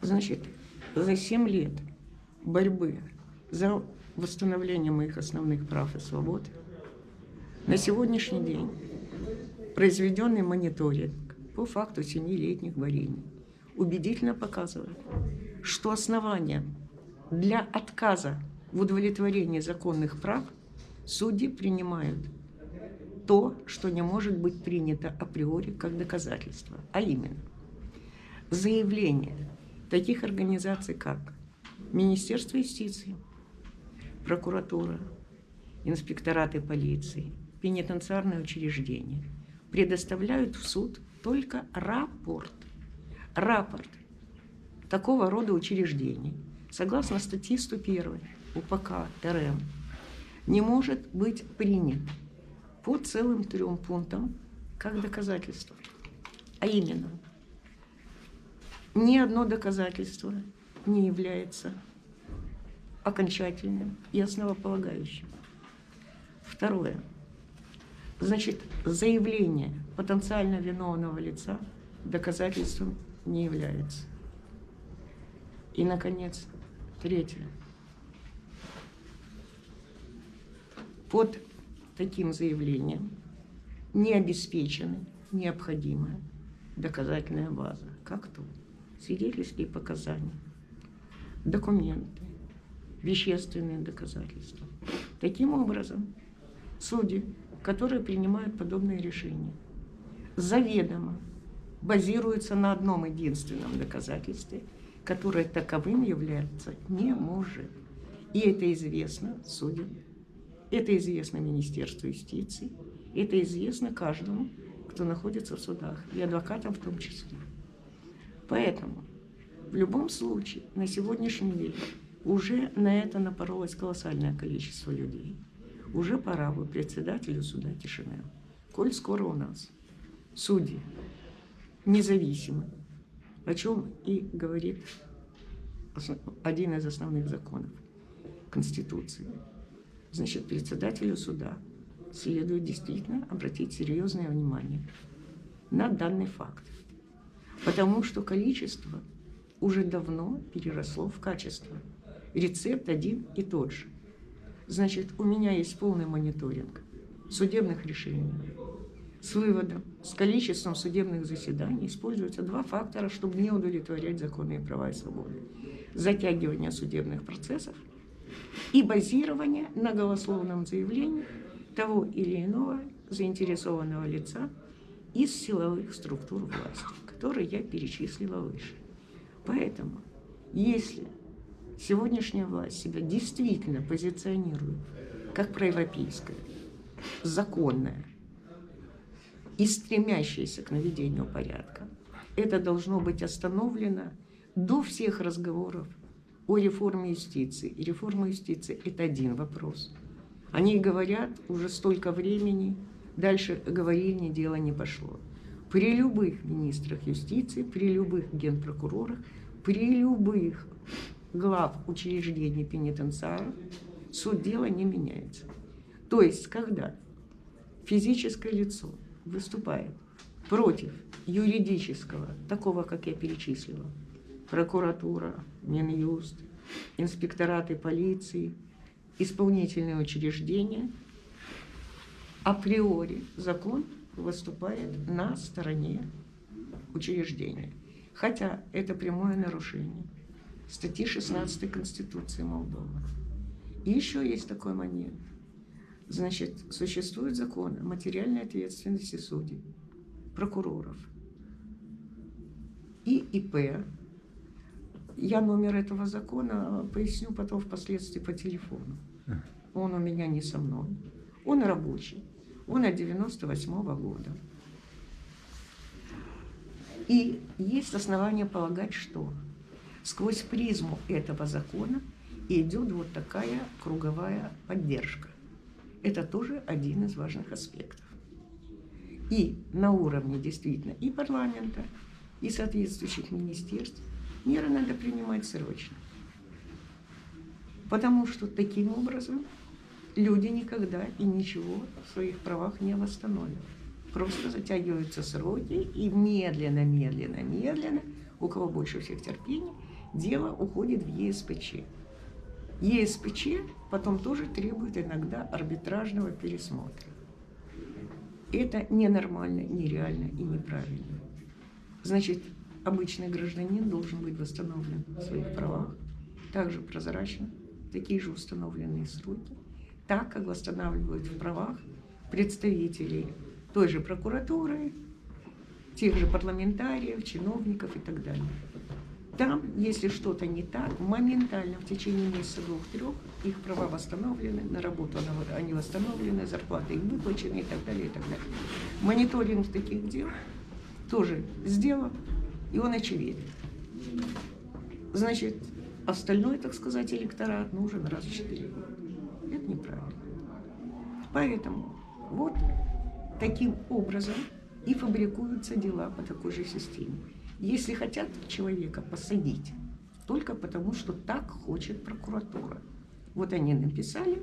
Значит, за 7 лет борьбы за восстановление моих основных прав и свобод на сегодняшний день произведенный мониторинг по факту 7-летних варений убедительно показывает, что основания для отказа в удовлетворении законных прав судьи принимают то, что не может быть принято априори как доказательство, а именно заявление таких организаций, как Министерство юстиции, прокуратура, инспектораты полиции, пенитенциарные учреждения предоставляют в суд только рапорт. Рапорт такого рода учреждений, согласно статье 101 УПК РМ, не может быть принят по целым 3 пунктам как доказательство. А именно, ни одно доказательство не является окончательным и основополагающим. Второе. Значит, заявление потенциально виновного лица доказательством не является. И, наконец, третье. Под таким заявлением не обеспечена необходимая доказательная база, как то свидетельские показания, документы, вещественные доказательства. Таким образом, судьи, которые принимают подобные решения, заведомо базируются на одном единственном доказательстве, которое таковым являться не может. И это известно судьям, это известно Министерству юстиции, это известно каждому, кто находится в судах, и адвокатам в том числе. Поэтому в любом случае на сегодняшний день уже на это напоролось колоссальное количество людей. Уже пора бы председателю суда Тишинел, коль скоро у нас судьи независимы, о чем и говорит один из основных законов Конституции. Значит, председателю суда следует действительно обратить серьезное внимание на данный факт, потому что количество уже давно переросло в качество. Рецепт один и тот же. Значит, у меня есть полный мониторинг судебных решений с выводом, с количеством судебных заседаний. Используются 2 фактора, чтобы не удовлетворять законные права и свободы. Затягивание судебных процессов и базирование на голословном заявлении того или иного заинтересованного лица из силовых структур власти, которые я перечислила выше. Поэтому, если сегодняшняя власть себя действительно позиционирует как проевропейская, законная и стремящаяся к наведению порядка, это должно быть остановлено до всех разговоров о реформе юстиции. И реформа юстиции – это один вопрос. О ней говорят уже столько времени, дальше говорили, дело не пошло. При любых министрах юстиции, при любых генпрокурорах, при любых глав учреждений пенитенциаров суть дела не меняется. То есть, когда физическое лицо выступает против юридического, такого, как я перечислила, прокуратура, Минюст, инспектораты полиции, исполнительные учреждения, априори закон выступает на стороне учреждения. Хотя это прямое нарушение статьи 16 Конституции Молдовы. И еще есть такой момент. Значит, существует закон о материальной ответственности судей, прокуроров и ИП. Я номер этого закона поясню потом впоследствии по телефону. Он у меня не со мной. Он рабочий. Он от 98-го года. И есть основания полагать, что сквозь призму этого закона идет вот такая круговая поддержка. Это тоже один из важных аспектов. И на уровне действительно и парламента, и соответствующих министерств меры надо принимать срочно. Потому что таким образом люди никогда и ничего в своих правах не восстановят. Просто затягиваются сроки и медленно у кого больше всех терпений, дело уходит в ЕСПЧ. ЕСПЧ потом тоже требует иногда арбитражного пересмотра. Это ненормально, нереально и неправильно. Значит, обычный гражданин должен быть восстановлен в своих правах, также прозрачно, такие же установленные сроки, так, как восстанавливают в правах представителей той же прокуратуры, тех же парламентариев, чиновников и так далее. Там, если что-то не так, моментально в течение месяца, двух-трех их права восстановлены, на работу они восстановлены, зарплаты их выплачены и так далее, и так далее. Мониторинг таких дел тоже сделан, и он очевиден. Значит, остальной, так сказать, электорат нужен раз в 4 года. Это неправильно. Поэтому вот таким образом и фабрикуются дела по такой же системе. Если хотят человека посадить, только потому, что так хочет прокуратура. Вот они написали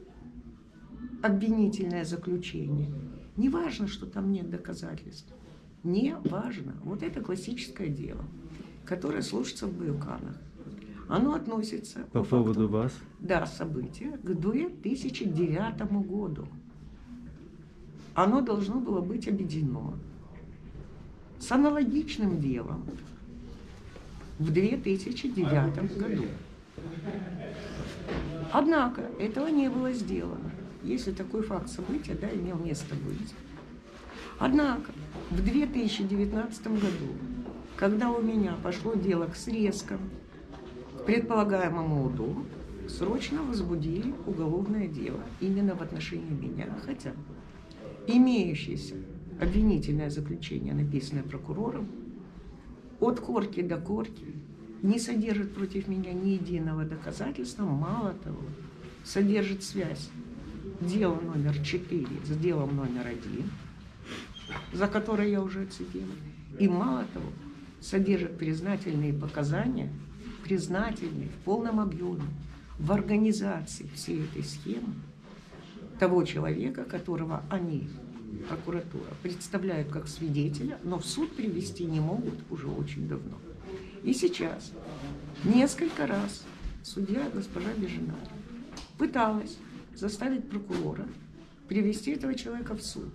обвинительное заключение. Не важно, что там нет доказательств. Не важно. Вот это классическое дело, которое слушается в Баюканах. Оно относится по поводу вас? Да, события к 2009 году. Оно должно было быть объединено с аналогичным делом в 2009 году. Однако этого не было сделано, если такой факт события, да, имел место быть. Однако в 2019 году, когда у меня пошло дело к срезкам, к предполагаемому УДО, срочно возбудили уголовное дело именно в отношении меня, хотя имеющийся обвинительное заключение, написанное прокурором, от корки до корки, не содержит против меня ни единого доказательства, мало того, содержит связь дела номер 4 с делом номер 1, за которое я уже цитировала, и мало того, содержит признательные показания, признательные в полном объеме в организации всей этой схемы того человека, которого они, прокуратура, представляют как свидетеля, но в суд привести не могут уже очень давно. И сейчас несколько раз судья госпожа Бежина пыталась заставить прокурора привести этого человека в суд.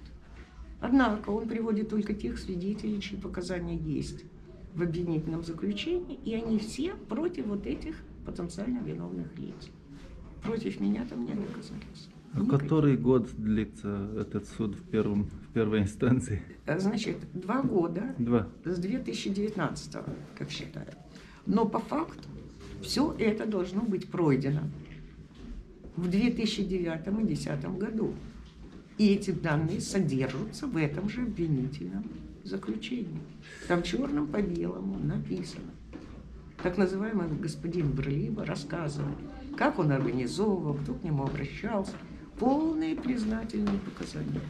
Однако он приводит только тех свидетелей, чьи показания есть в обвинительном заключении, и они все против вот этих потенциально виновных лиц. Против меня там нет доказательств. А который год длится этот суд в первой инстанции? Значит, 2 года. 2. С 2019, как считаю. Но по факту все это должно быть пройдено в 2009 и 2010 году. И эти данные содержатся в этом же обвинительном заключении. Там черным по белому написано. Так называемый господин Берлиба рассказывает, как он организовывал, кто к нему обращался. Полные признательные показания.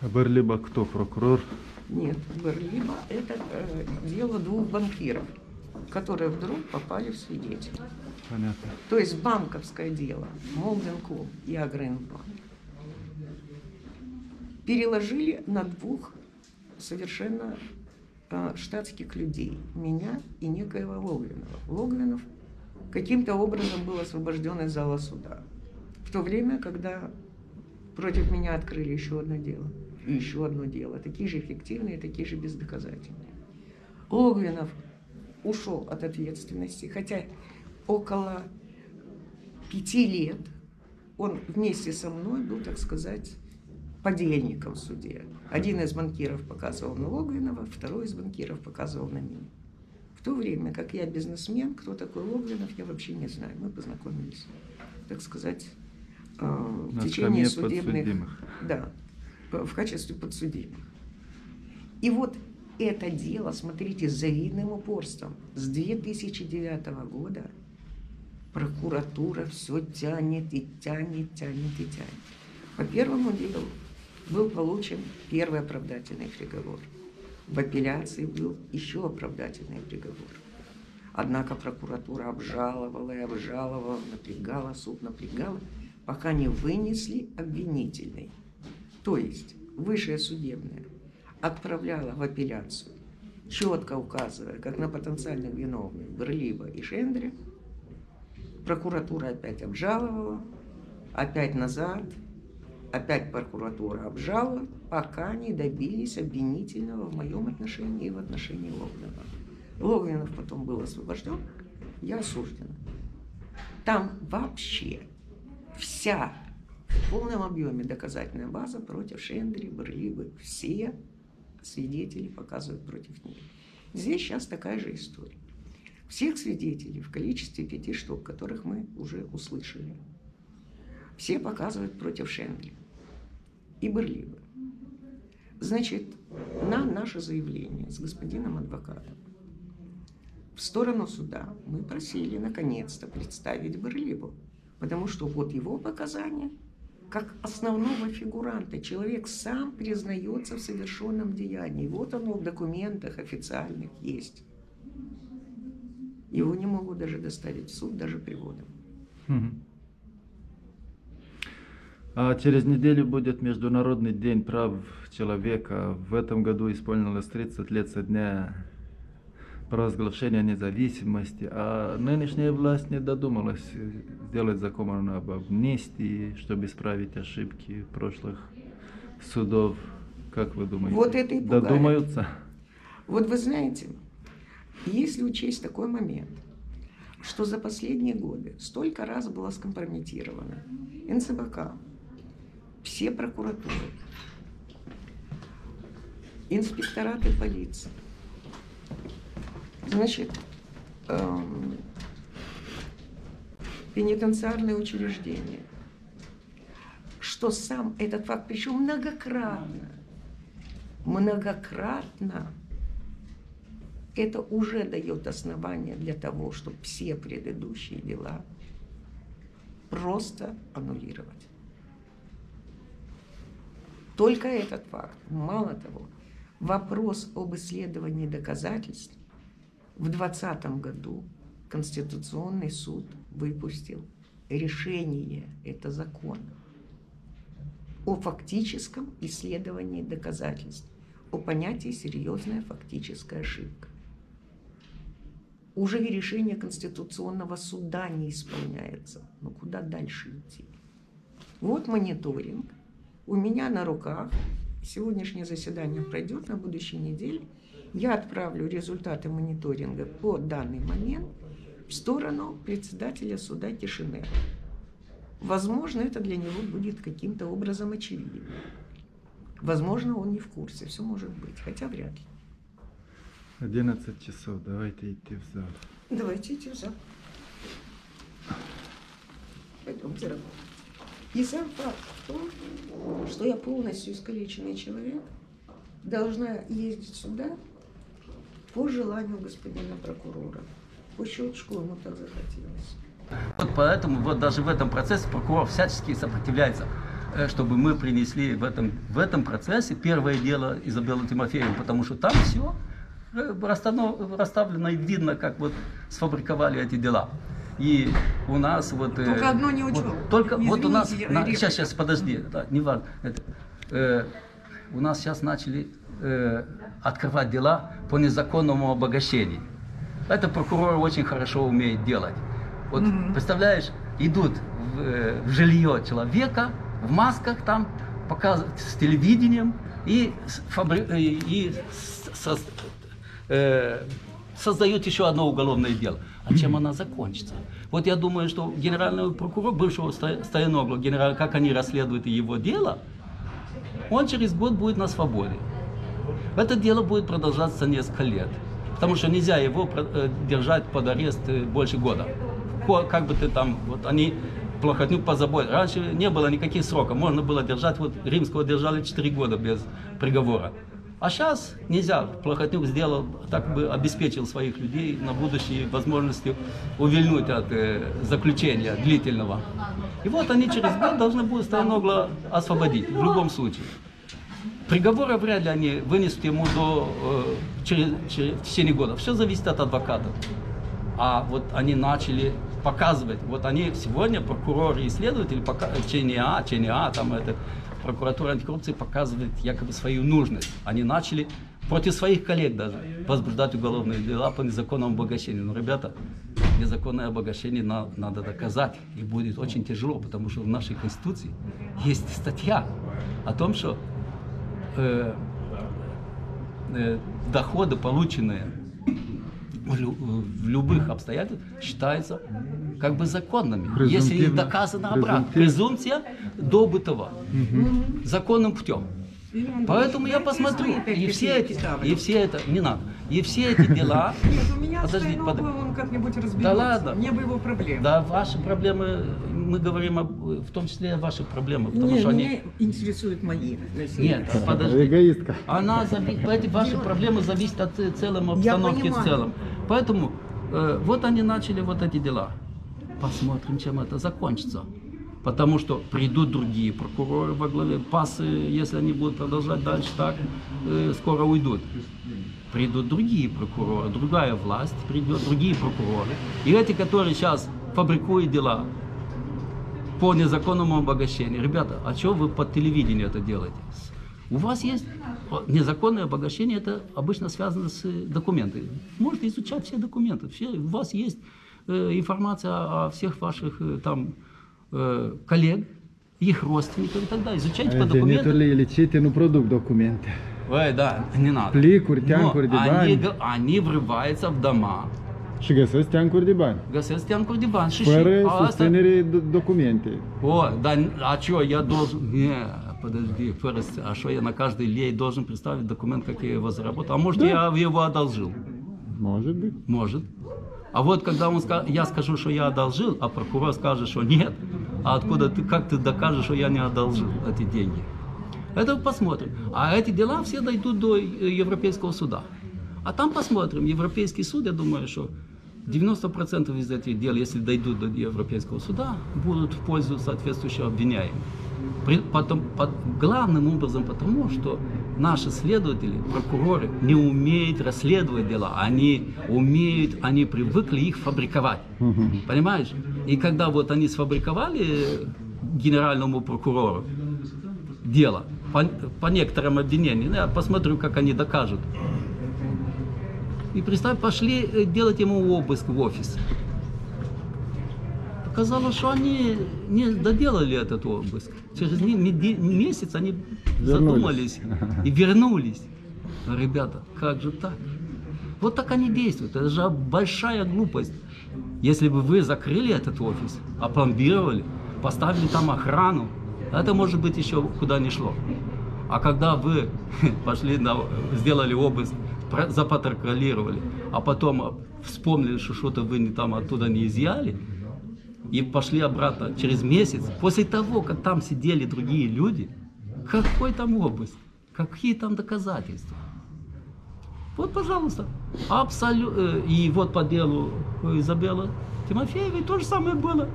А Берлиба кто, прокурор? Нет, Берлиба – это дело 2 банкиров, которые вдруг попали в свидетели. Понятно. То есть банковское дело, Молдинклуб и Агринбанк, переложили на 2 совершенно штатских людей, меня и некоего Логвинова. Логвинов каким-то образом был освобожден из зала суда. В то время, когда против меня открыли еще одно дело, и еще одно дело, такие же эффективные, такие же бездоказательные. Логвинов ушел от ответственности, хотя около 5 лет он вместе со мной был, так сказать, подельником в суде. Один из банкиров показывал на Логвинова, второй из банкиров показывал на меня. В то время, как я бизнесмен, кто такой Логвинов, я вообще не знаю, мы познакомились, так сказать, в течение судебных, да, в качестве подсудимых. И вот это дело, смотрите, с завидным упорством. С 2009 года прокуратура все тянет и тянет, тянет и тянет. По первому делу был получен первый оправдательный приговор. В апелляции был еще оправдательный приговор. Однако прокуратура обжаловала и обжаловала, напрягала, суд напрягала, пока не вынесли обвинительный. То есть высшее судебное отправляло в апелляцию четко указывая, как на потенциальных виновных Берлиба и Шендре, прокуратура опять обжаловала, опять назад, опять прокуратура обжаловала, пока не добились обвинительного в моем отношении и в отношении Логвинова. Логвинов потом был освобожден, я осуждена. Там вообще вся в полном объеме доказательная база против Шендри, Берлибы, все свидетели показывают против них. Здесь сейчас такая же история. Всех свидетелей в количестве 5 штук, которых мы уже услышали, все показывают против Шендри и Берлибы. Значит, на наше заявление с господином адвокатом в сторону суда мы просили наконец-то представить Берлибу, потому что вот его показания как основного фигуранта. Человек сам признается в совершенном деянии. Вот оно в документах официальных есть. Его не могут даже доставить в суд, даже приводом. А через неделю будет Международный день прав человека. В этом году исполнилось 30 лет со дня провозглашения независимости, а нынешняя власть не додумалась сделать закон об амнистии, чтобы исправить ошибки прошлых судов. Как вы думаете? Вот это и пугает. Додумаются? Вот вы знаете, если учесть такой момент, что за последние годы столько раз была скомпрометирована НСБК, все прокуратуры, инспектораты полиции. Значит, пенитенциарные учреждения, что сам этот факт, причем многократно, это уже дает основание для того, чтобы все предыдущие дела просто аннулировать. Только этот факт. Мало того, вопрос об исследовании доказательств в 2020 году Конституционный суд выпустил решение, это закон, о фактическом исследовании доказательств, о понятии «серьезная фактическая ошибка». Уже и решение Конституционного суда не исполняется. Но куда дальше идти? Вот мониторинг. У меня на руках. Сегодняшнее заседание пройдет на будущей неделе. Я отправлю результаты мониторинга по данный момент в сторону председателя суда Тишинела. Возможно, это для него будет каким-то образом очевидно. Возможно, он не в курсе. Все может быть, хотя вряд ли. 11 часов. Давайте идти в зал. Давайте идти в зал. Пойдемте работать. И сам факт в том, что я полностью искалеченный человек, должна ездить сюда по желанию господина прокурора. По щелчку ему так захотелось. Вот поэтому вот даже в этом процессе прокурор всячески сопротивляется, чтобы мы принесли в этом процессе первое дело Изабеллы Тимофеевны, потому что там все расставлено и видно, как вот сфабриковали эти дела. И у нас вот... Только одно не учел. Вот, только извините, вот у нас... Сейчас, подожди, да, не важно. У нас сейчас начали открывать дела по незаконному обогащению. Это прокурор очень хорошо умеет делать. Вот, представляешь, идут в жилье человека, в масках там, показывают с телевидением и создают еще одно уголовное дело. А чем она закончится? Вот я думаю, что генеральный прокурор бывшего Стояногло, как они расследуют его дело, он через год будет на свободе. Это дело будет продолжаться несколько лет, потому что нельзя его держать под арест больше года. Как бы ты там, вот они, Плохотнюк позаботился. Раньше не было никаких сроков, можно было держать, вот Римского держали 4 года без приговора. А сейчас нельзя. Плохотнюк сделал, так бы обеспечил своих людей на будущее возможностью увильнуть от заключения длительного. И вот они через год должны будут Стояногло освободить, в любом случае. Приговоры вряд ли они вынесут ему в течение года. Все зависит от адвокатов. А вот они начали показывать. Вот они сегодня, прокуроры и следователи, ЧНА, там это... Прокуратура антикоррупции показывает якобы свою нужность. Они начали против своих коллег даже возбуждать уголовные дела по незаконному обогащению. Но, ребята, незаконное обогащение надо доказать. И будет очень тяжело, потому что в нашей Конституции есть статья о том, что доходы, полученные в любых обстоятельствах, считаются как бы законными, если доказано обратно. Презумпция добытого законным путем. Поэтому я посмотрю, и все эти дела... Нет, у меня Стояногло, он как-нибудь разберется. Да ладно. Не было его проблем. Да, ваши проблемы, мы говорим, в том числе о ваших проблемах, потому что они... Меня интересуют мои. Нет, подожди. Эгоистка. Ваши проблемы зависят от целой обстановки в целом. Поэтому вот они начали вот эти дела. Посмотрим, чем это закончится. Потому что придут другие прокуроры во главе ПАСы, если они будут продолжать дальше так, скоро уйдут. Придут другие прокуроры, другая власть, придет другие прокуроры. И эти, которые сейчас фабрикуют дела по незаконному обогащению. Ребята, а что вы по телевидению это делаете? У вас есть незаконное обогащение, это обычно связано с документами. Можете изучать все документы. У вас есть информация о всех ваших там... коллег, их родственников и так далее. Изучайте по документам. Это не лечите, но продукт документы. Ой, да, не надо. Они врываются в дома. И гасят стянку в диван. Документы. О, да, а что я должен... Не, подожди, а что я на каждый лей должен представить документ, как я его заработал? А может, да, я его одолжил? Может быть. Может. А вот когда я скажу, что я одолжил, а прокурор скажет, что нет, а откуда ты, как ты докажешь, что я не одолжил эти деньги? Это посмотрим. А эти дела все дойдут до Европейского суда. А там посмотрим. Европейский суд, я думаю, что 90% из этих дел, если дойдут до Европейского суда, будут в пользу соответствующего обвиняемого. Главным образом потому, что наши следователи, прокуроры не умеют расследовать дела, они привыкли их фабриковать, понимаешь? И когда вот они сфабриковали генеральному прокурору дело по некоторым обвинениям, я посмотрю, как они докажут. И представь, пошли делать ему обыск в офис. Оказалось, что они не доделали этот обыск. Через месяц они задумались и вернулись. Ребята, как же так? Вот так они действуют. Это же большая глупость. Если бы вы закрыли этот офис, опломбировали, поставили там охрану, это, может быть, еще куда не шло. А когда вы пошли, сделали обыск, запротоколировали, а потом вспомнили, что что-то вы там оттуда не изъяли, и пошли обратно через месяц, после того, как там сидели другие люди, какой там обыск, какие там доказательства? Вот, пожалуйста. И вот по делу Изабеллы Тимофеевой то же самое было.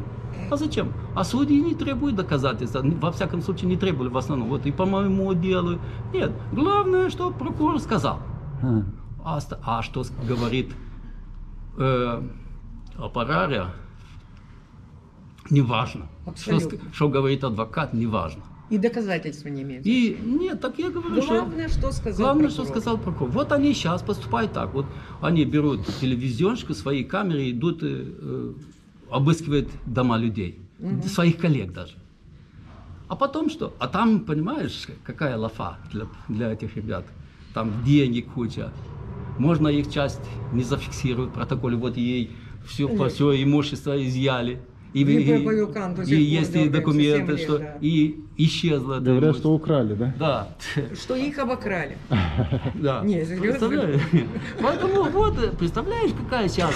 А зачем? А судьи не требуют доказательства, во всяком случае не требовали в основном. Вот и по моему делу. Нет, главное, что прокурор сказал. А что говорит аппарария? Неважно. Что говорит адвокат, неважно. И доказательства не имеют. Нет, так я говорю, главное, что сказал прокурор. Вот они сейчас поступают так. Вот они берут телевизионщику, свои камеры, идут обыскивают дома людей. Своих коллег даже. А потом что? А там, понимаешь, какая лафа для этих ребят. Там деньги куча. Можно их часть не зафиксировать в протоколе. Вот ей все имущество изъяли. И есть и документы, что и исчезло. Говорят, что украли, да? Да. Что их обокрали. Да. Поэтому вот, представляешь, какая сейчас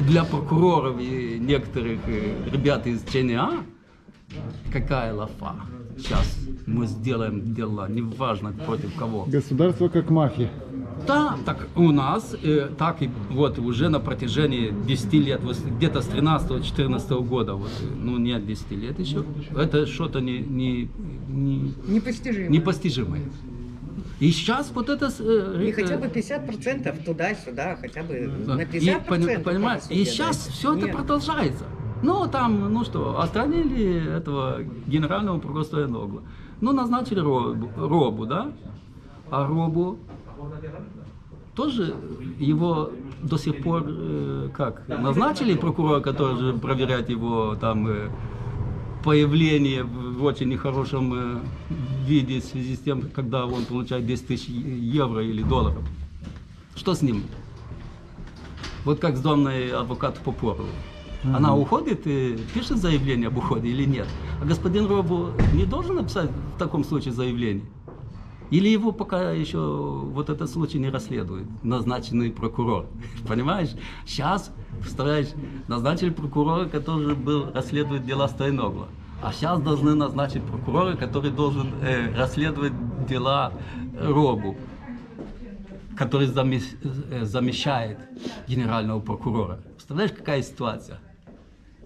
для прокуроров и некоторых ребят из ЧНА, какая лафа. Сейчас мы сделаем дела, неважно против кого. Государство как мафия. Да, так у нас, так и вот уже на протяжении 10 лет, где-то с 13-14 года, вот, ну нет 10 лет еще, это что-то непостижимое. И сейчас вот это... И хотя бы 50% туда-сюда, хотя бы на 50%. Понимаешь, и сейчас все это продолжается. Ну, там, ну что, отстранили этого генерального прокурора Стояногло. Ну, назначили Робу, да? А Робу Тоже его до сих пор как назначили прокурора, который же проверяет его там появление в очень нехорошем виде в связи с тем, когда он получает 10 тысяч евро или долларов. Что с ним? Вот как с домной адвокат Попорова. Она уходит и пишет заявление об уходе или нет? А господин Робу не должен написать в таком случае заявление? Или его пока еще вот этот случай не расследует назначенный прокурор? Понимаешь? Сейчас, представляешь, назначили прокурора, который был расследовать дела Стояногло. А сейчас должны назначить прокурора, который должен расследовать дела Робу, который замещает генерального прокурора. Представляешь, какая ситуация?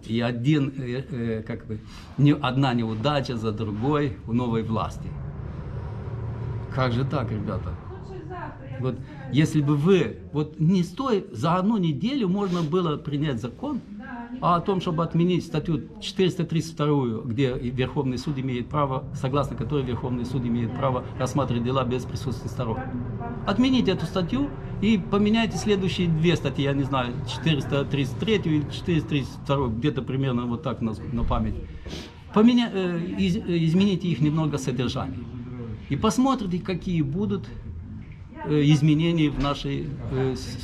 И одна неудача за другой у новой власти. Как же так, ребята? Вот, если бы вы, вот не стой, за одну неделю можно было принять закон о том, чтобы отменить статью 432, где Верховный суд имеет право, согласно которой Верховный суд имеет право рассматривать дела без присутствия сторон. Отмените эту статью и поменяйте следующие две статьи, я не знаю, 433 или 432, где-то примерно вот так на память. Измените их немного содержание. И посмотрите, какие будут изменения в нашей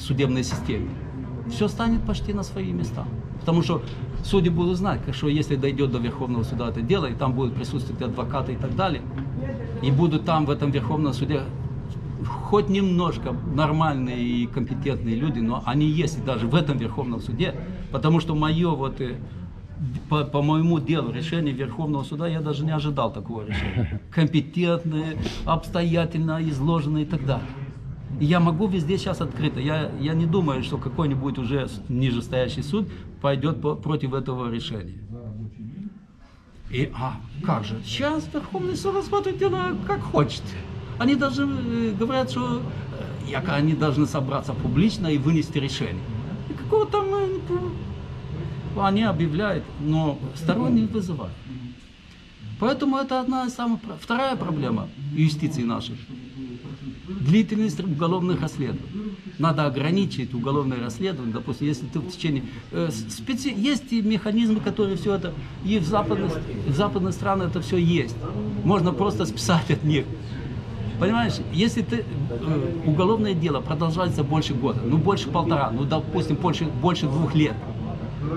судебной системе. Все станет почти на свои места. Потому что судьи будут знать, что если дойдет до Верховного суда это дело, и там будут присутствовать адвокаты и так далее, и будут там в этом Верховном суде хоть немножко нормальные и компетентные люди, но они есть и даже в этом Верховном суде, потому что мое вот... По моему делу, решение Верховного суда, я даже не ожидал такого решения. Компетентные, обстоятельно изложенные и так далее. И я могу везде сейчас открыто. Я не думаю, что какой-нибудь уже нижестоящий суд пойдет против этого решения. Как же? Сейчас Верховный суд рассматривает дело как хочет. Они даже говорят, что они должны собраться публично и вынести решение. И какого там... Они объявляют, но сторонние вызывают. Поэтому это одна из самых... Вторая проблема юстиции нашей. Длительность уголовных расследований. Надо ограничить уголовное расследование. Допустим, если ты в течение... Есть и механизмы, которые все это... И в западных странах это все есть. Можно просто списать от них. Понимаешь, если ты, уголовное дело продолжается больше года, ну больше полтора, ну допустим больше 2 лет,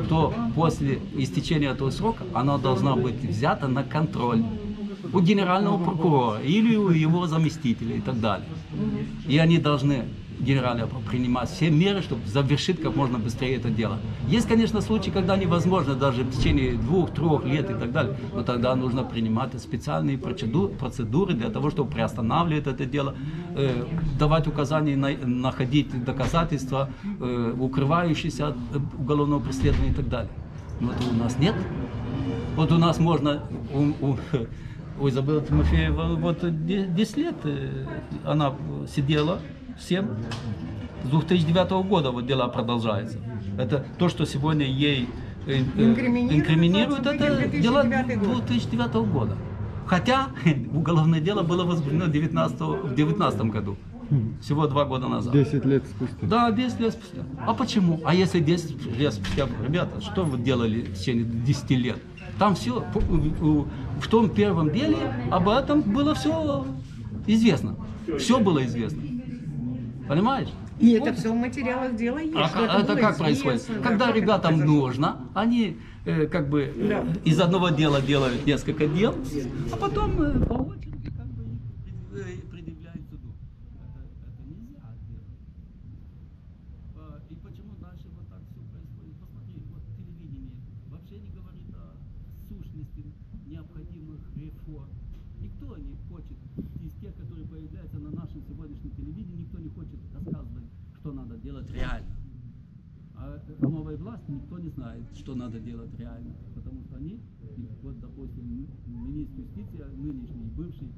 то после истечения этого срока она должна быть взята на контроль у генерального прокурора или у его заместителя и так далее. И они должны генерально принимать все меры, чтобы завершить как можно быстрее это дело. Есть, конечно, случаи, когда невозможно даже в течение 2-3 лет и так далее, но тогда нужно принимать специальные процедуры для того, чтобы приостанавливать это дело, давать указания, находить доказательства, укрывающиеся от уголовного преследования и так далее. Но это у нас нет. Вот у нас можно... У Изабеллы Тимофеевны вот 10 лет она сидела, 7. С 2009 года вот дела продолжаются. Это то, что сегодня ей инкриминируют, это дела 2009 года. Хотя уголовное дело было возбуждено в 2019 году. Всего 2 года назад. 10 лет спустя. Да, 10 лет спустя. А почему? А если 10 лет спустя, ребята, что вы делали в течение 10 лет? Там все, в том первом деле об этом было все известно. Все было известно. Понимаешь? И это все в материалах дела есть. Это как происходит? Когда ребятам нужно, они из одного дела делают несколько дел, а потом по очереди предъявляют суду. Это нельзя делать. И почему дальше вот так все происходит? Посмотри, вот телевидение вообще не говорит о сущности необходимых реформ. Никто не хочет из тех, которые появляются на нашем сегодняшнем телевидении, никто не хочет рассказывать, что надо делать реально. А новой власти никто не знает, что надо делать реально. Потому что они, вот допустим, министр юстиции, нынешний, бывший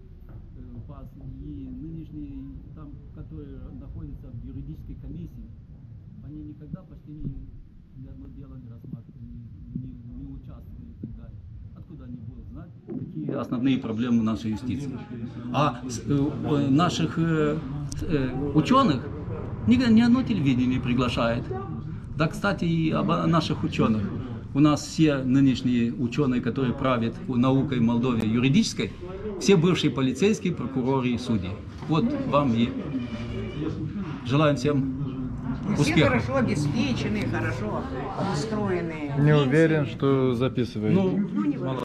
ФАС, и нынешний, там, который находится в юридической комиссии, они никогда почти ни одно дело не рассматривают, не участвуют и так далее. Откуда они будут знать, какие основные проблемы нашей юстиции? А наших ученых ни одно телевидение не приглашает. Да, кстати, и об наших ученых. У нас все нынешние ученые, которые правят наукой в Молдове юридической, все бывшие полицейские, прокуроры и судьи. Вот вам и желаем всем успехов. Все хорошо обеспеченные, хорошо устроенные. Не уверен, что записываете. Ну,